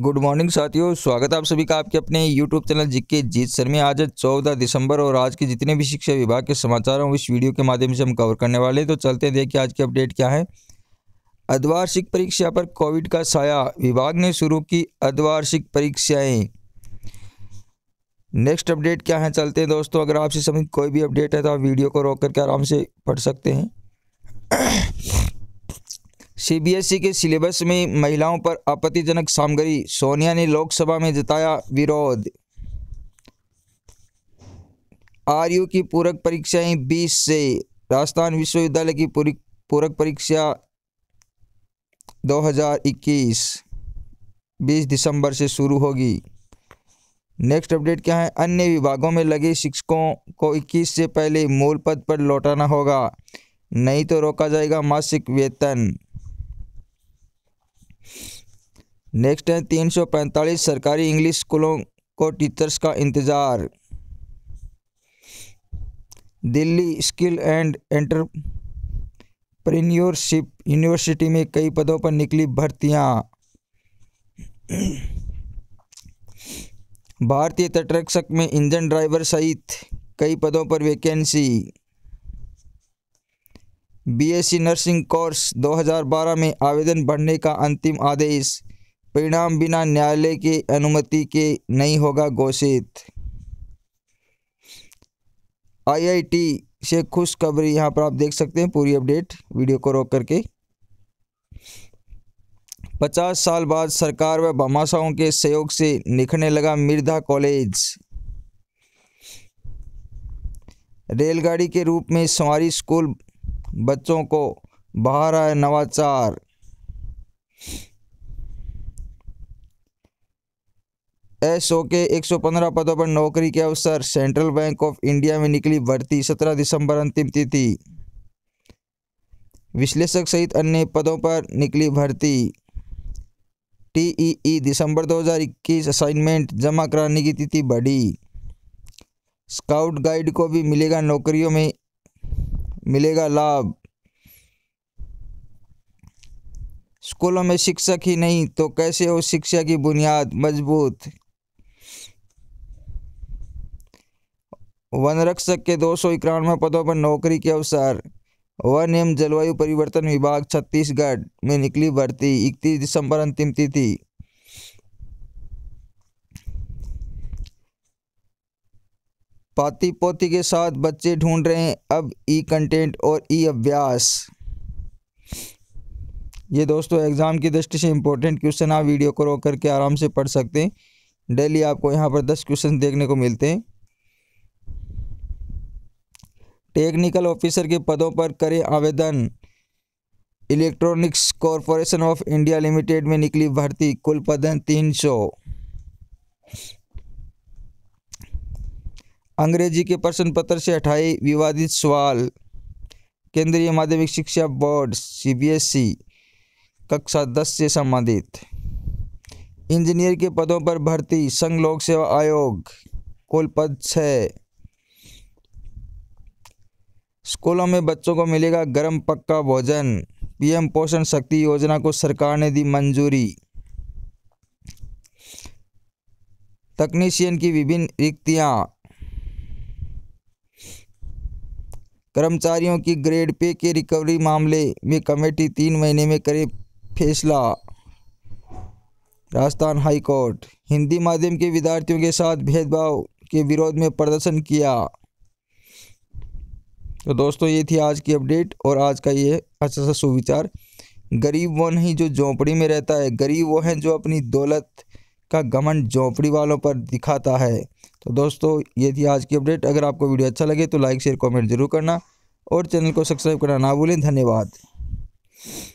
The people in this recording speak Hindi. गुड मॉर्निंग साथियों, स्वागत है आप सभी का आपके अपने यूट्यूब चैनल जी के जीत सर में। आज 14 दिसंबर और आज के जितने भी शिक्षा विभाग के समाचार हैं इस वीडियो के माध्यम से हम कवर करने वाले हैं। तो चलते हैं देखिए आज की अपडेट क्या है। अर्धवार्षिक परीक्षा पर कोविड का साया, विभाग ने शुरू की अर्धवार्षिक परीक्षाएँ। नेक्स्ट अपडेट क्या है चलते हैं दोस्तों। अगर आपसे संबंधित कोई भी अपडेट है तो आप वीडियो को रोक करके आराम से पढ़ सकते हैं। सीबीएसई के सिलेबस में महिलाओं पर आपत्तिजनक सामग्री, सोनिया ने लोकसभा में जताया विरोध। आरयू की पूरक परीक्षाएं 20 से, राजस्थान विश्वविद्यालय की पूरक परीक्षा 2021 20 दिसंबर से शुरू होगी। नेक्स्ट अपडेट क्या है। अन्य विभागों में लगे शिक्षकों को 21 से पहले मूल पद पर लौटाना होगा, नहीं तो रोका जाएगा मासिक वेतन। नेक्स्ट है 345 सरकारी इंग्लिश स्कूलों को टीचर्स का इंतजार। Delhi skill and entrepreneurship university में कई पदों पर निकली भर्तियां। भारतीय तटरक्षक में इंजन ड्राइवर सहित कई पदों पर वैकेंसी। बीएससी नर्सिंग कोर्स 2012 में आवेदन भरने का अंतिम आदेश, परिणाम बिना न्यायालय की अनुमति के नहीं होगा घोषित। आईआईटी से खुशखबरी, यहाँ पर आप देख सकते हैं पूरी अपडेट वीडियो को रोक करके। 50 साल बाद सरकार व भामाशाहों के सहयोग से निखरने लगा मिर्धा कॉलेज। रेलगाड़ी के रूप में सवारी स्कूल बच्चों को बहा रहा है नवाचार। एसओ के 115 पदों पर नौकरी के अवसर, सेंट्रल बैंक ऑफ इंडिया में निकली भर्ती 17 दिसंबर अंतिम तिथि। विश्लेषक सहित अन्य पदों पर निकली भर्ती। टीईई दिसंबर 2021 असाइनमेंट जमा कराने की तिथि बढ़ी। स्काउट गाइड को भी मिलेगा नौकरियों में लाभ। स्कूलों में शिक्षक ही नहीं तो कैसे हो शिक्षा की बुनियाद मजबूत। वन रक्षक के 291 पदों पर नौकरी के अवसर। वन एवं जलवायु परिवर्तन विभाग छत्तीसगढ़ में निकली भर्ती 31 दिसंबर अंतिम तिथि। पाती पोती के साथ बच्चे ढूंढ रहे हैं अब ई कंटेंट और ई अभ्यास। ये दोस्तों एग्ज़ाम की दृष्टि से इम्पोर्टेंट क्वेश्चन, आप वीडियो को रोक करके आराम से पढ़ सकते हैं। डेली आपको यहाँ पर 10 क्वेश्चन देखने को मिलते हैं। टेक्निकल ऑफिसर के पदों पर करें आवेदन, electronics corporation of India limited में निकली भर्ती, कुल पद हैं 300। अंग्रेजी के प्रश्न पत्र से हटाए विवादित सवाल। केंद्रीय माध्यमिक शिक्षा बोर्ड सीबीएसई कक्षा 10 से संबंधित। इंजीनियर के पदों पर भर्ती, संघ लोक सेवा आयोग, कुल पद 6। स्कूलों में बच्चों को मिलेगा गर्म पक्का भोजन, पीएम पोषण शक्ति योजना को सरकार ने दी मंजूरी। तकनीशियन की विभिन्न रिक्तियाँ। कर्मचारियों की ग्रेड पे के रिकवरी मामले में कमेटी 3 महीने में करे फैसला, राजस्थान हाईकोर्ट। हिंदी माध्यम के विद्यार्थियों के साथ भेदभाव के विरोध में प्रदर्शन किया। तो दोस्तों ये थी आज की अपडेट और आज का ये अच्छा सा सुविचार। गरीब वो नहीं जो झोंपड़ी में रहता है, गरीब वो है जो अपनी दौलत का घमंड झोंपड़ी वालों पर दिखाता है। तो दोस्तों ये थी आज की अपडेट। अगर आपको वीडियो अच्छा लगे तो लाइक शेयर कमेंट जरूर करना और चैनल को सब्सक्राइब करना ना भूलें। धन्यवाद।